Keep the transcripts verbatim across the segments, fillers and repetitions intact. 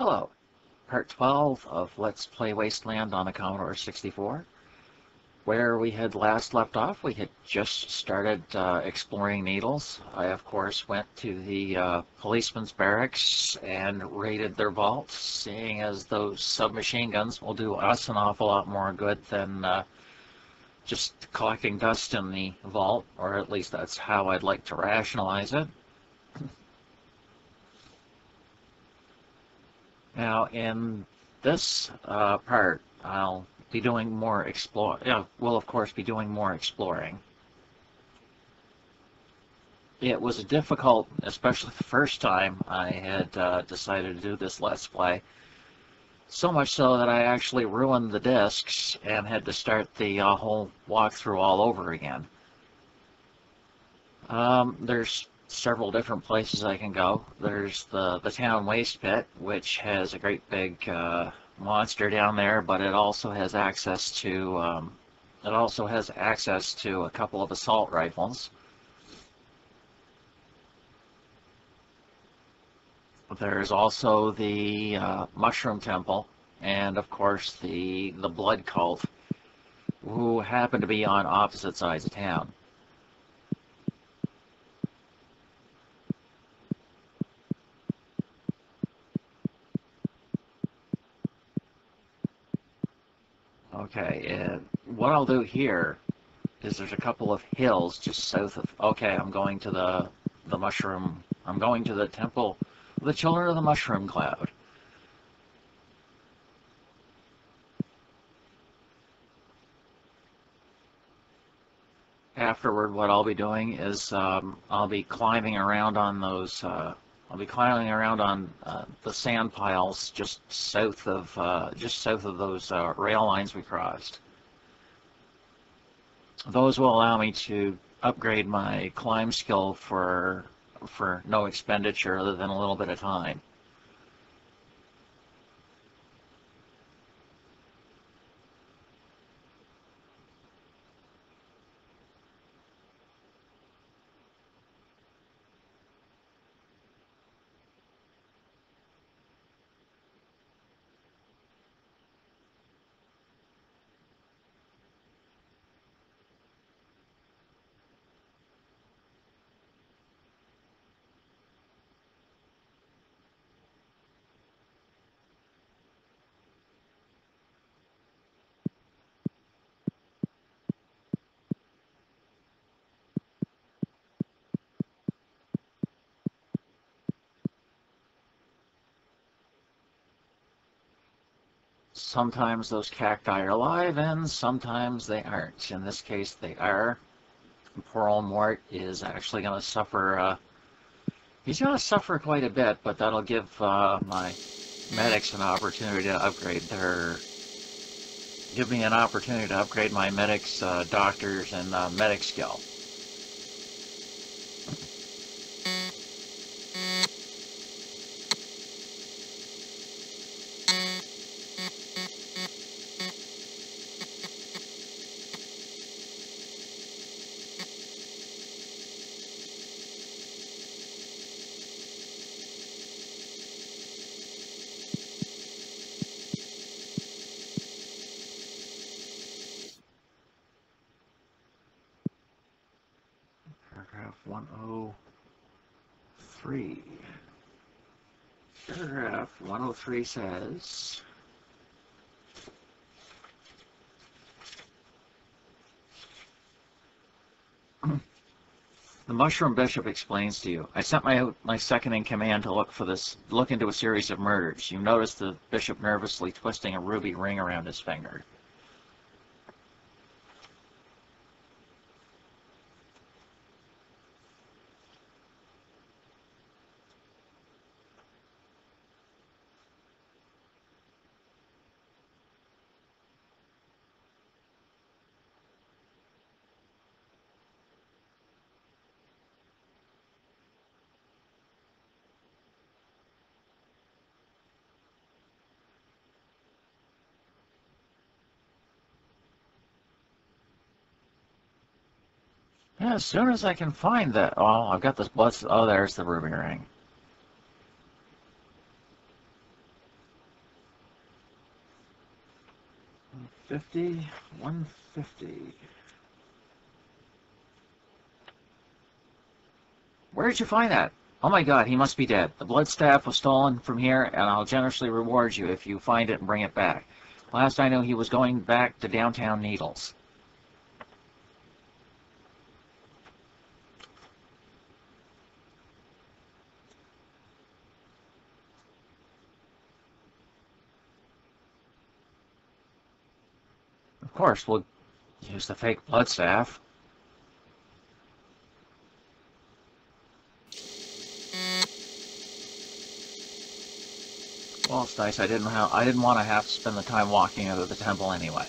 Hello, part twelve of Let's Play Wasteland on the Commodore sixty-four. Where we had last left off, we had just started uh, exploring Needles. I, of course, went to the uh, policeman's barracks and raided their vaults, seeing as those submachine guns will do us an awful lot more good than uh, just collecting dust in the vault, or at least that's how I'd like to rationalize it. Now, in this uh, part, I'll be doing more explore. Yeah, we'll of course be doing more exploring. It was difficult, especially the first time I had uh, decided to do this Let's Play. So much so that I actually ruined the discs and had to start the uh, whole walkthrough all over again. Um, there's several different places I can go. There's the, the town waste pit, which has a great big uh, monster down there, but it also has access to um, it also has access to a couple of assault rifles. There's also the uh, Mushroom Temple, and of course the the Blood Cult, who happen to be on opposite sides of town. Okay, and what I'll do here is there's a couple of hills just south of... Okay, I'm going to the the mushroom... I'm going to the Temple of the Children of the Mushroom Cloud. Afterward, what I'll be doing is um, I'll be climbing around on those... Uh, I'll be climbing around on uh, the sand piles just south of uh, just south of those uh, rail lines we crossed. Those will allow me to upgrade my climb skill for for no expenditure other than a little bit of time. Sometimes those cacti are alive, and sometimes they aren't. In this case, they are. Poor old Mort is actually going to suffer. Uh, he's going to suffer quite a bit, but that'll give uh, my medics an opportunity to upgrade their... Give me an opportunity to upgrade my medics, uh, doctors, and uh, medic skill. one oh three. Paragraph one oh three says, the Mushroom Bishop explains to you, I sent my my second-in-command to look for this, look into a series of murders. You notice the bishop nervously twisting a ruby ring around his finger. As soon as I can find that, oh, I've got this blood. Oh, there's the ruby ring. one fifty, one fifty. Where did you find that? Oh my god, he must be dead. The blood staff was stolen from here, and I'll generously reward you if you find it and bring it back. Last I knew, he was going back to downtown Needles. Of course, we'll use the fake blood staff. Well, it's nice. I didn't have. I didn't want to have to spend the time walking out of the temple anyway.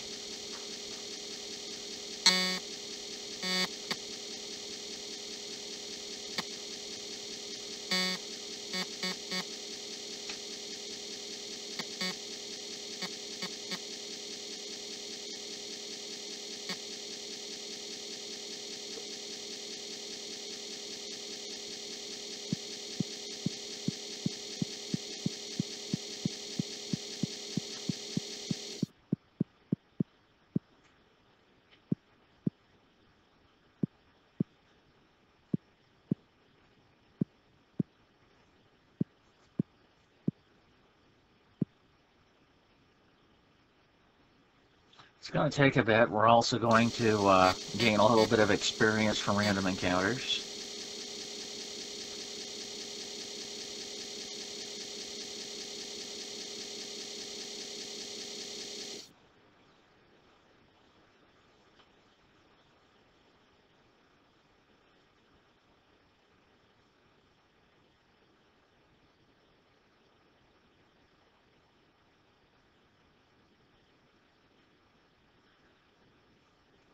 It's going to take a bit. We're also going to uh, gain a little bit of experience from random encounters.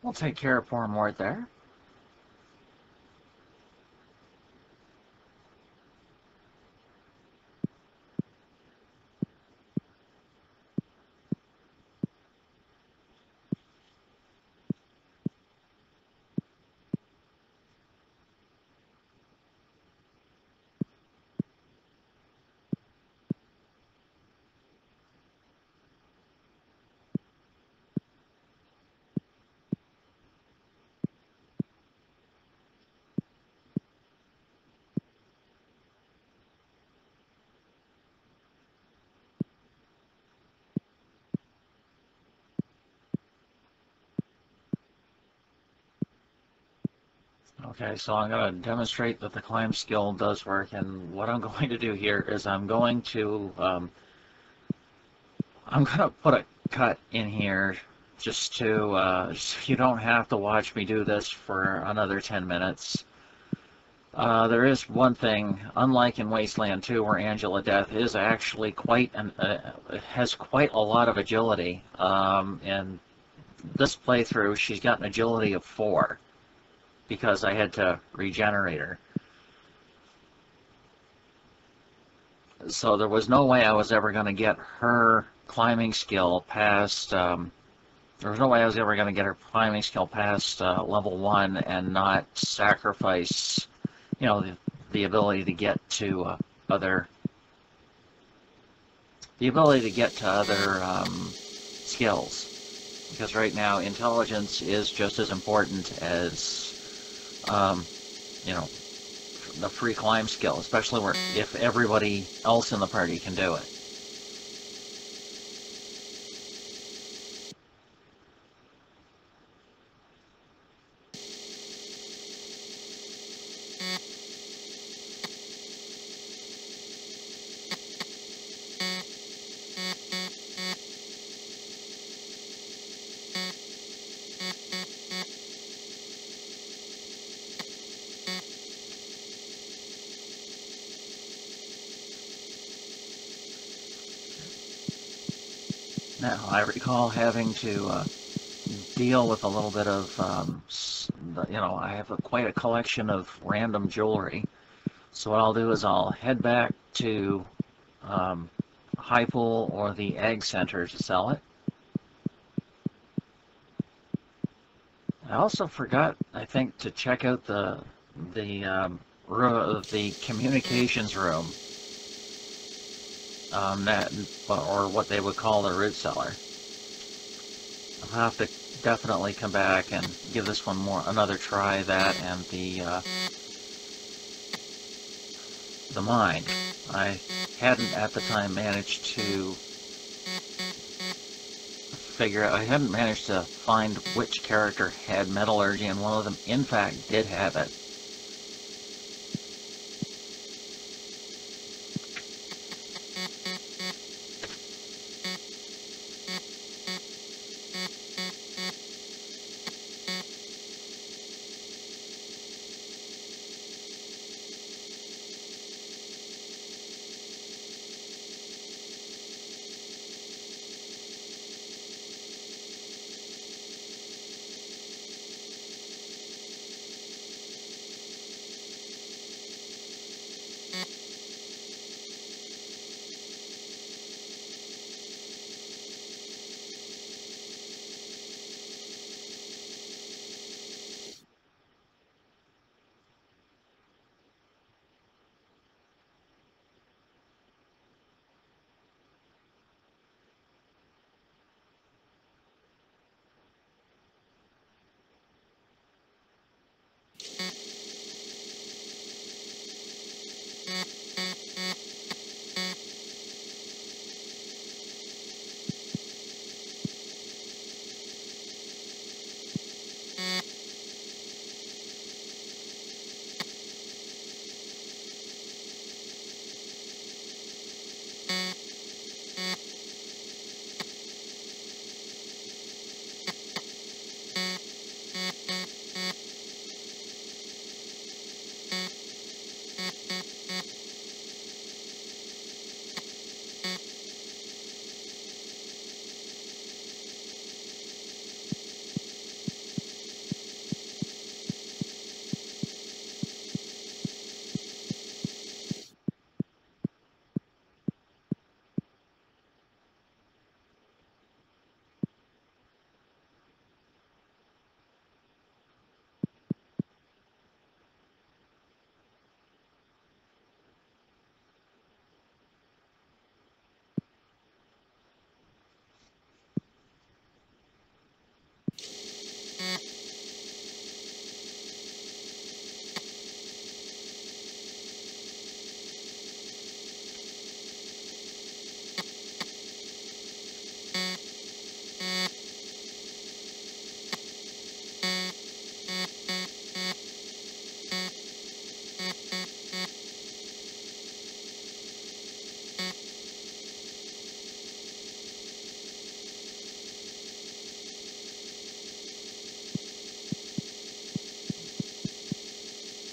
We'll take care of poor Mort there. Okay, so I'm going to demonstrate that the climb skill does work, and what I'm going to do here is I'm going to um, I'm going to put a cut in here just to uh, so you don't have to watch me do this for another ten minutes. Uh, there is one thing, unlike in Wasteland two, where Angela Death is actually quite an uh, has quite a lot of agility, um, and this playthrough she's got an agility of four. Because I had to regenerate her. So there was no way I was ever going to get her climbing skill past, um, there was no way I was ever going to get her climbing skill past uh, level one and not sacrifice, you know, the, the ability to get to uh, other, the ability to get to other um, skills. Because right now, intelligence is just as important as Um, you know, the free climb skill, especially where if everybody else in the party can do it. I recall having to uh, deal with a little bit of, um, you know, I have a, quite a collection of random jewelry. So what I'll do is I'll head back to um, Highpool or the Ag Center to sell it. I also forgot, I think, to check out the the um, room, the communications room. Um, that, or what they would call the Red Cellar. We'll have to definitely come back and give this one more another try, that and the uh, the mine. I hadn't at the time managed to figure out, I hadn't managed to find which character had metallurgy, and one of them in fact did have it.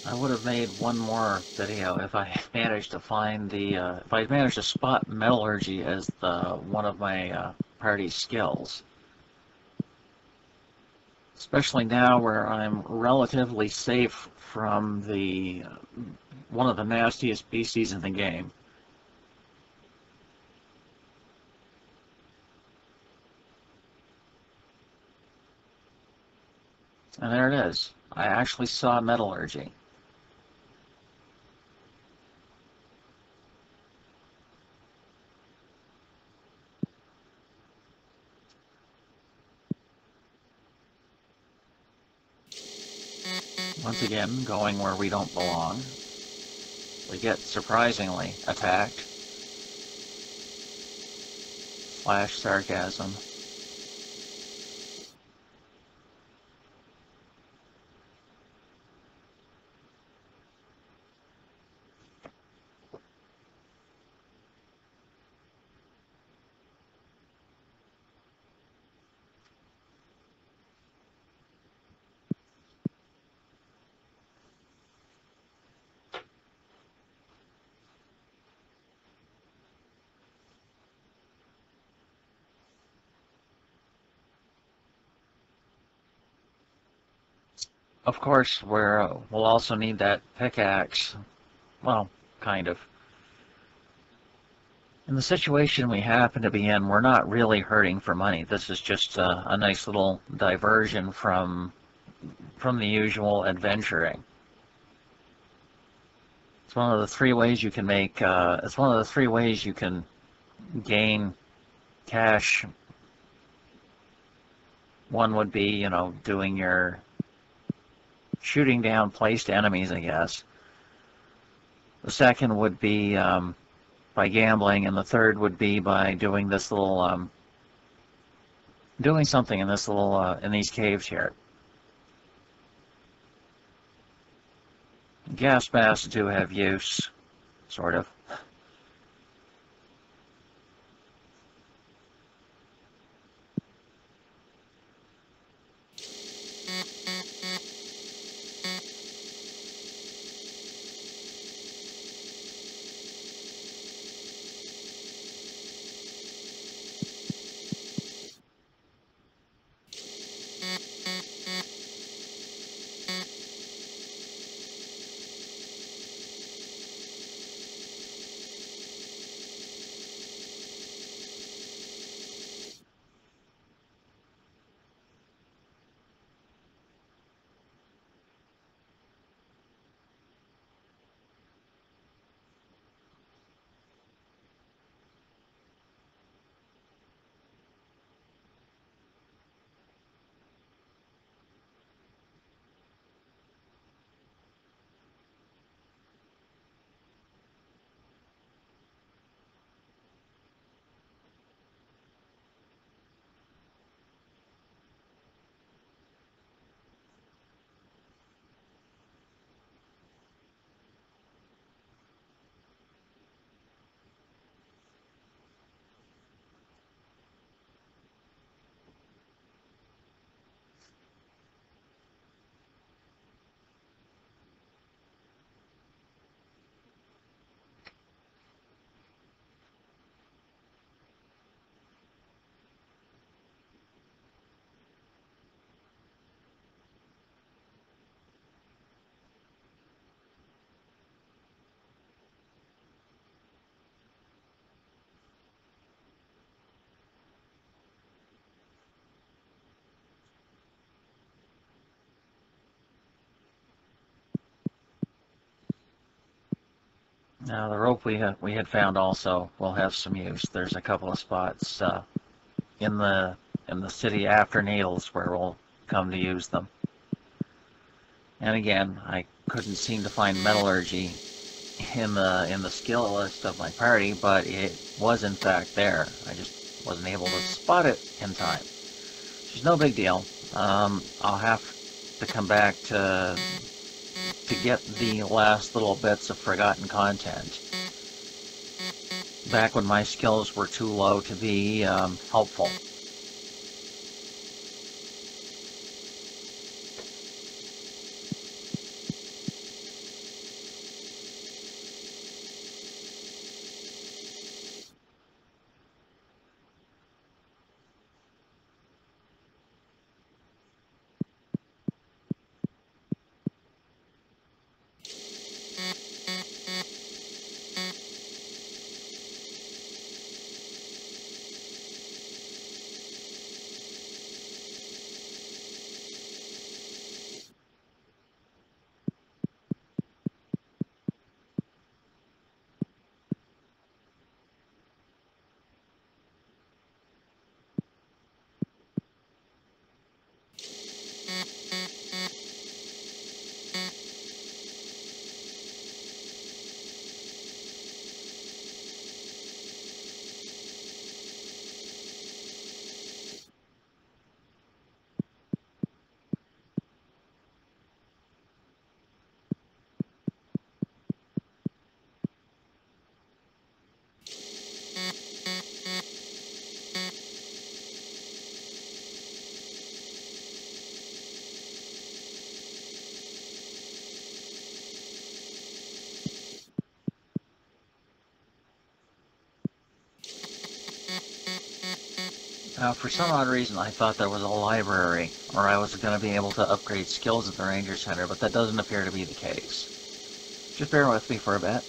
I would have made one more video if I managed to find the, uh, if I managed to spot metallurgy as the one of my uh, party skills. Especially now where I'm relatively safe from the, uh, one of the nastiest beasties in the game. And there it is. I actually saw metallurgy. Once again, going where we don't belong, we get surprisingly attacked. Slash sarcasm. Of course, we're, uh, we'll also need that pickaxe. Well, kind of. In the situation we happen to be in, we're not really hurting for money. This is just uh, a nice little diversion from, from the usual adventuring. It's one of the three ways you can make, uh, it's one of the three ways you can gain cash One would be, you know, doing your shooting down placed enemies, I guess. The second would be um, by gambling, and the third would be by doing this little, um, doing something in this little, uh, in these caves here. Gas masks do have use, sort of. Now the rope we had we had found also will have some use. There's a couple of spots uh, in the in the city after Needles where we'll come to use them. And again, I couldn't seem to find metallurgy in the in the skill list of my party, but it was in fact there. I just wasn't able to spot it in time, which is no big deal. Um, I'll have to come back to. to get the last little bits of forgotten content. Back when my skills were too low to be um, helpful. Now, for some odd reason, I thought there was a library, or I was going to be able to upgrade skills at the Ranger Center, but that doesn't appear to be the case. Just bear with me for a bit.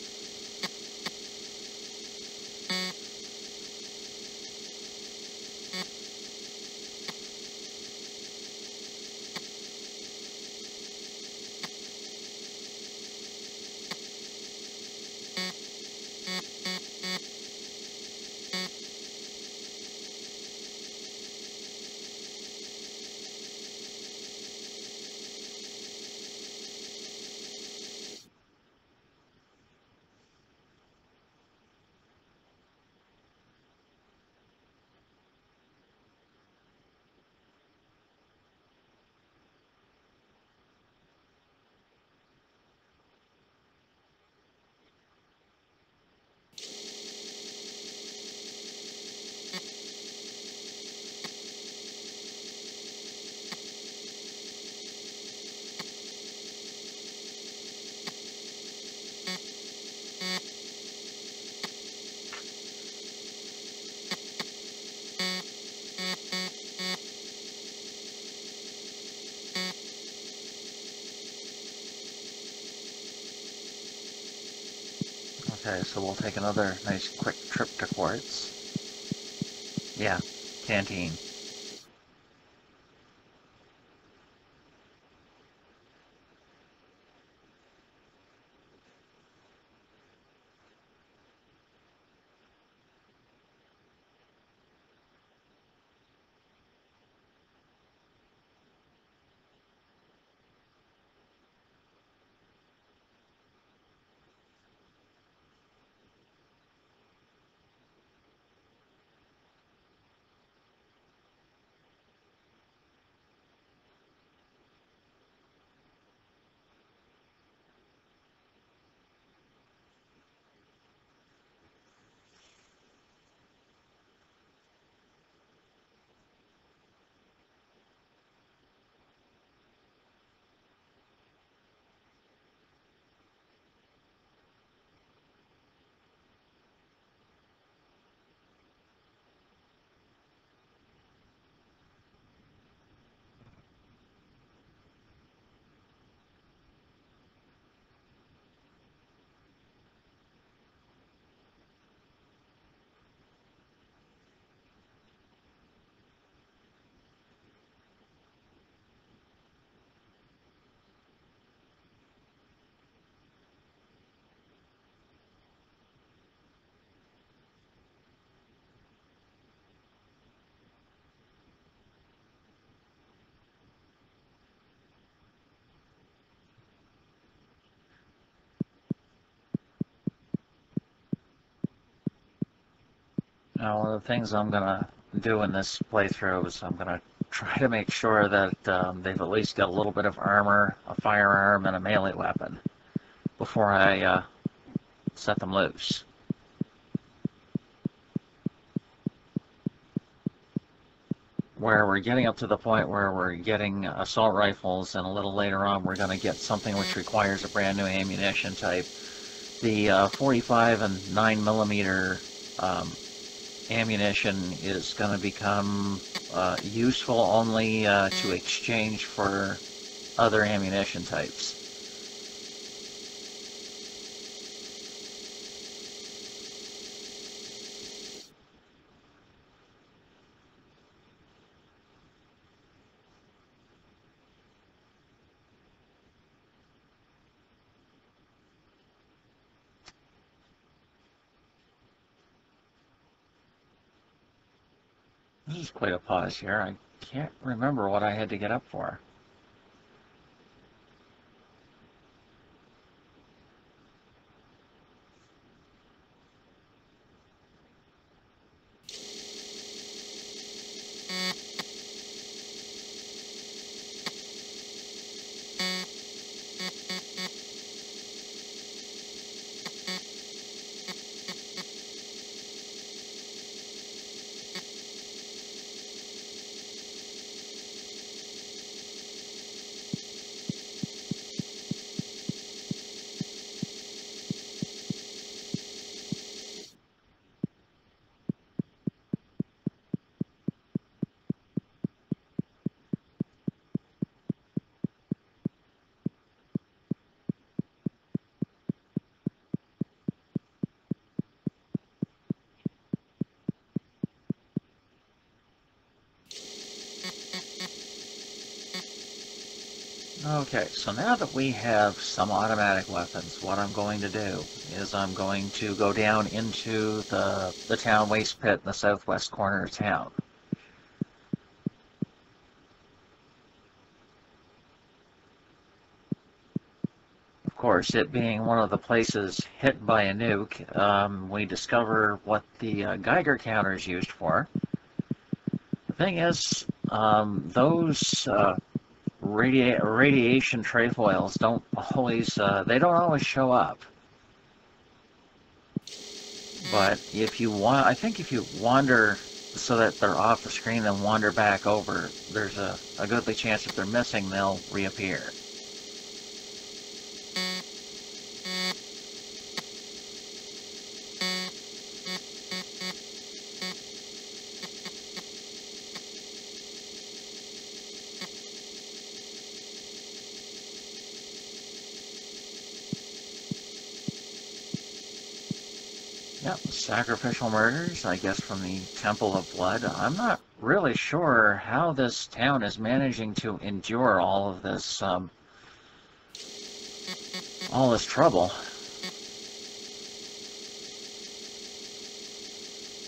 Okay, so we'll take another nice quick trip to Quartz. Yeah, canteen. Now, one of the things I'm going to do in this playthrough is I'm going to try to make sure that um, they've at least got a little bit of armor, a firearm, and a melee weapon before I uh, set them loose. Where we're getting up to the point where we're getting assault rifles, and a little later on we're going to get something which requires a brand new ammunition type. The uh, forty-five and nine millimeter um, ammunition is going to become uh, useful only uh, to exchange for other ammunition types. Quite a pause here. I can't remember what I had to get up for. Okay, so now that we have some automatic weapons, what I'm going to do is I'm going to go down into the, the town waste pit in the southwest corner of town. Of course, it being one of the places hit by a nuke, um, we discover what the uh, Geiger counter is used for. The thing is, um, those... Uh, Radia radiation trefoils don't always, uh, they don't always show up. But if you want, I think if you wander so that they're off the screen and wander back over, there's a, a goodly chance if they're missing, they'll reappear. Yep, sacrificial murders, I guess, from the Temple of Blood. I'm not really sure how this town is managing to endure all of this, um, all this trouble.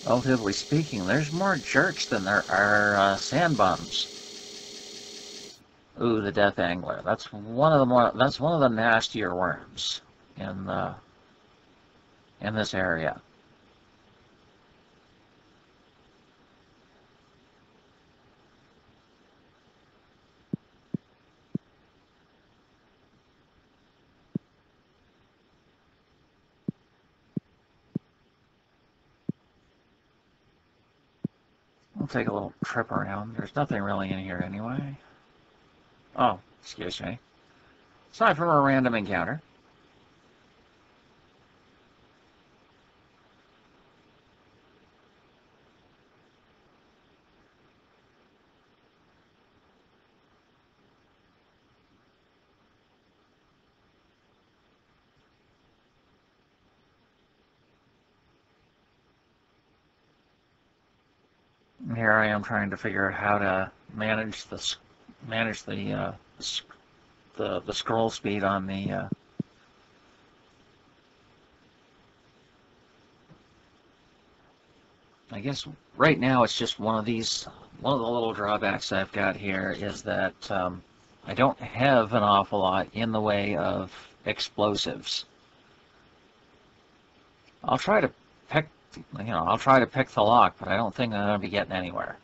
Relatively speaking, there's more jerks than there are uh, sand bums. Ooh, the Death Angler. That's one of the more. That's one of the nastier worms in the in this area. Take a little trip around. There's nothing really in here anyway. Oh, excuse me. Aside from a random encounter. Here I am trying to figure out how to manage the manage the uh, the the scroll speed on the uh, I guess right now it's just one of these one of the little drawbacks I've got here is that um, I don't have an awful lot in the way of explosives. I'll try to pick You know, I'll try to pick the lock, but I don't think I'm going to be getting anywhere.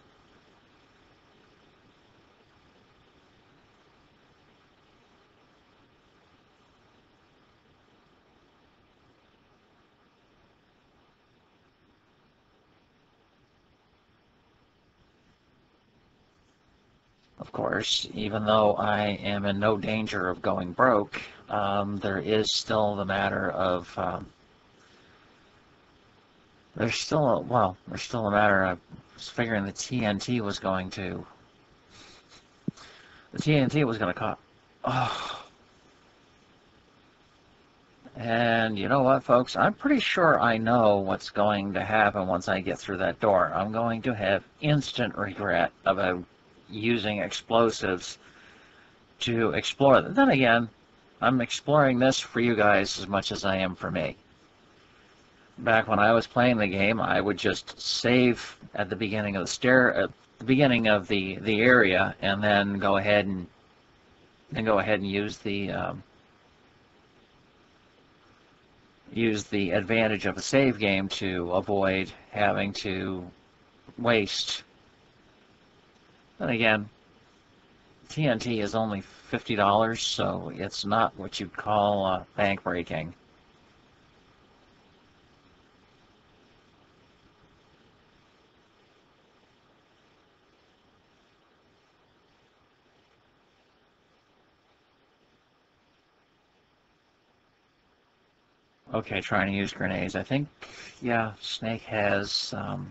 Of course, even though I am in no danger of going broke, um, there is still the matter of... Um, There's still a, well, there's still a matter of figuring the T N T was going to, the T N T was going to cause, oh. And you know what, folks, I'm pretty sure I know what's going to happen once I get through that door. I'm going to have instant regret about using explosives to explore them. Then again, I'm exploring this for you guys as much as I am for me. Back when I was playing the game, I would just save at the beginning of the stair, at the beginning of the the area, and then go ahead and then go ahead and use the um, use the advantage of a save game to avoid having to waste. Then again, T N T is only fifty dollars, so it's not what you'd call uh, bank breaking. Okay, trying to use grenades. I think, yeah, Snake has um,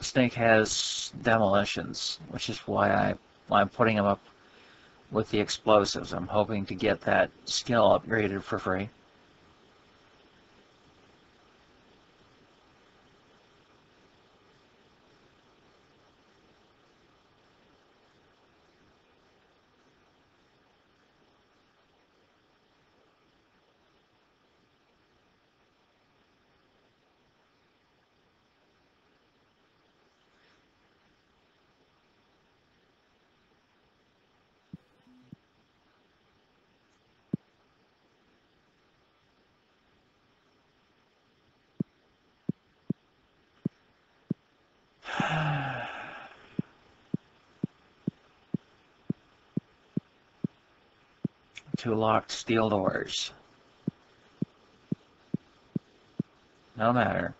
Snake has demolitions, which is why I why I'm putting him up with the explosives. I'm hoping to get that skill upgraded for free. Two locked steel doors. No matter.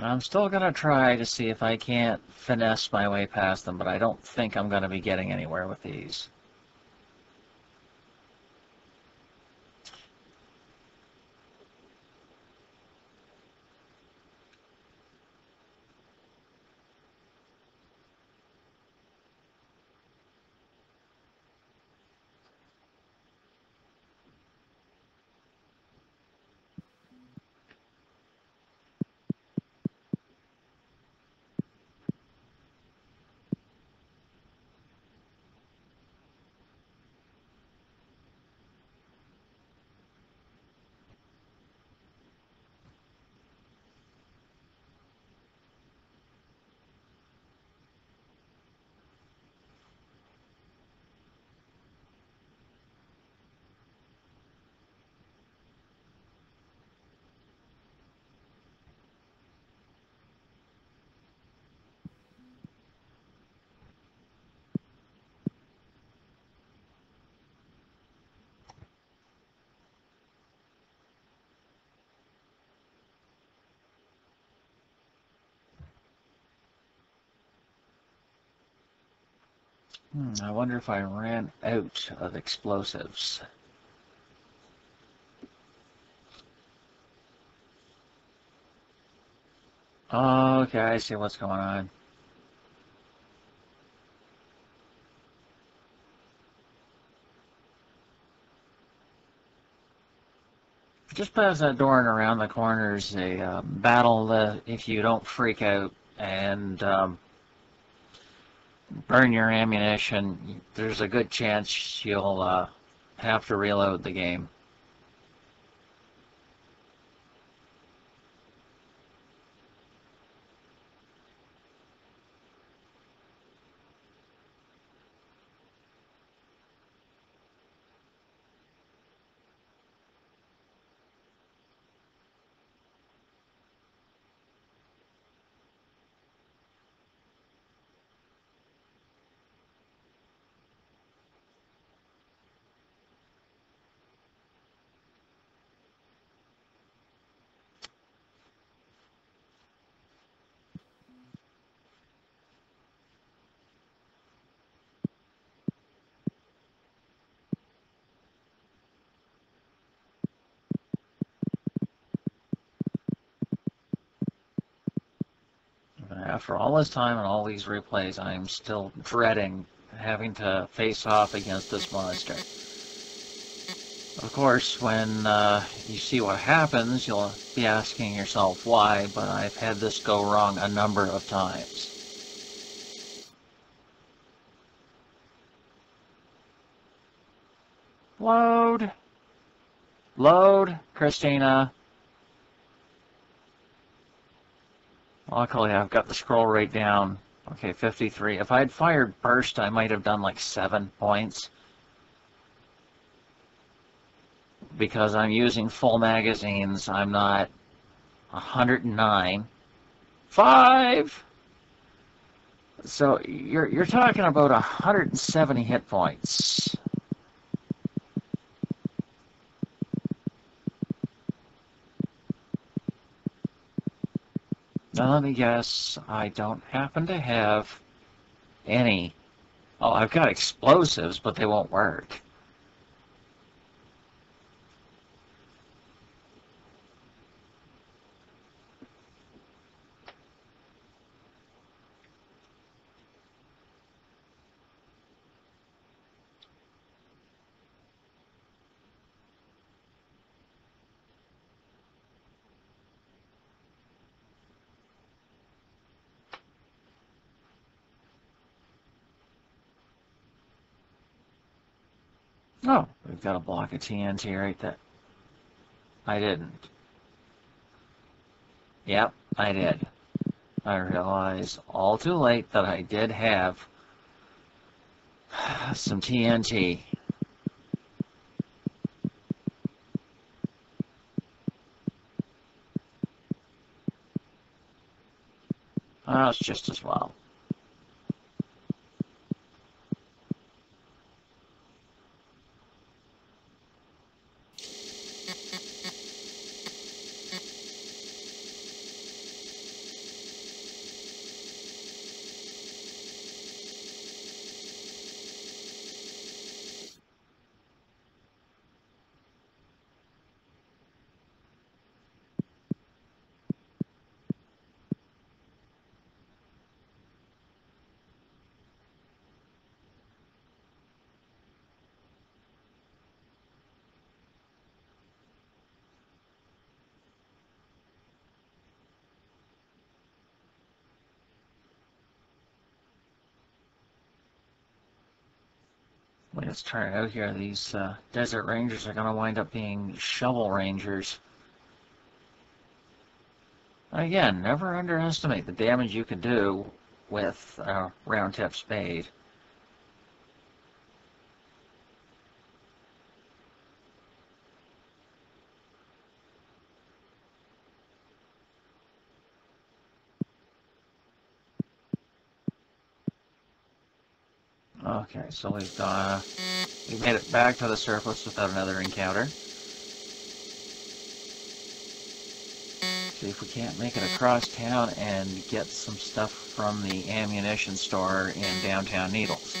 I'm still gonna try to see if I can't finesse my way past them, but I don't think I'm gonna be getting anywhere with these. Hmm, I wonder if I ran out of explosives. Okay, I see what's going on. Just past that door and around the corner is a uh, battle uh, if you don't freak out and um, burn your ammunition, there's a good chance you'll uh, have to reload the game. After all this time and all these replays, I am still dreading having to face off against this monster. Of course, when uh, you see what happens, you'll be asking yourself why, but I've had this go wrong a number of times. Load! Load, Christina! Luckily, I've got the scroll rate down. Okay, fifty-three. If I had fired burst, I might have done like seven points. Because I'm using full magazines, I'm not one hundred nine. Five! So you're, you're talking about one hundred seventy hit points. Now let me guess, I don't happen to have any. Oh, I've got explosives, but they won't work. Oh, we've got a block of T N T right there. I didn't. Yep, I did. I realized all too late that I did have some T N T. Oh, it's just as well. Let's try it out here. These uh, desert rangers are going to wind up being shovel rangers. Again, never underestimate the damage you can do with a round-tip spade. Okay, so we've, uh, we've made it back to the surface without another encounter. See if we can't make it across town and get some stuff from the ammunition store in downtown Needles.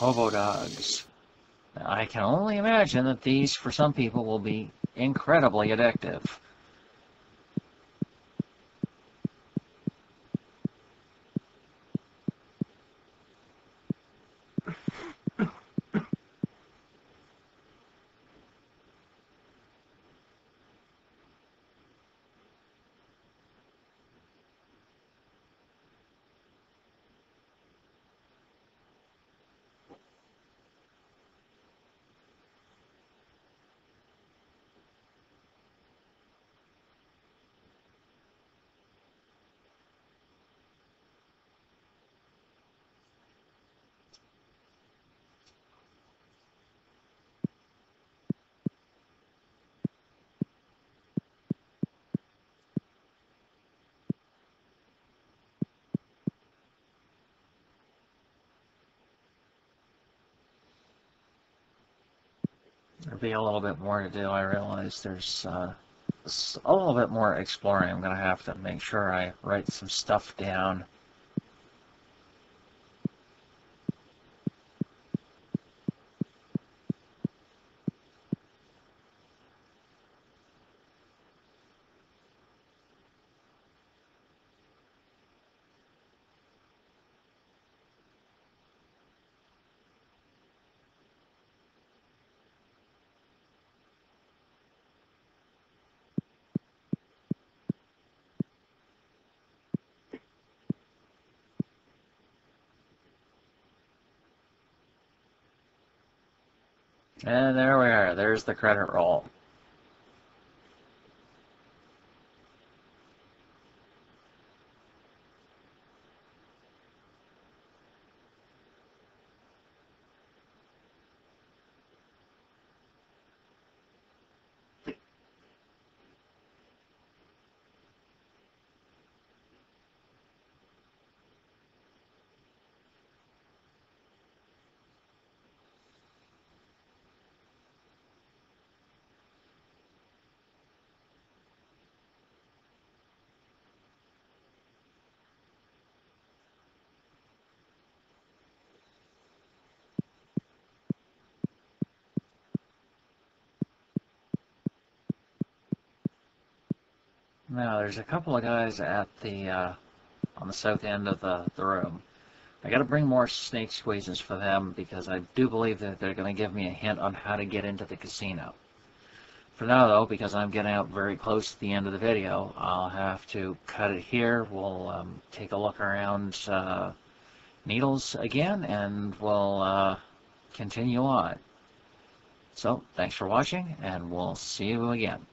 hobo dogs. Now, I can only imagine that these, for some people, will be incredibly addictive. Be a little bit more to do. I realize there's uh, a little bit more exploring. I'm going to have to make sure I write some stuff down. And there we are. There's the credit roll. Now, there's a couple of guys at the uh, on the south end of the, the room. I got to bring more snake squeezes for them because I do believe that they're going to give me a hint on how to get into the casino. For now, though, because I'm getting out very close to the end of the video, I'll have to cut it here. We'll um, take a look around uh, Needles again, and we'll uh, continue on. So, thanks for watching, and we'll see you again.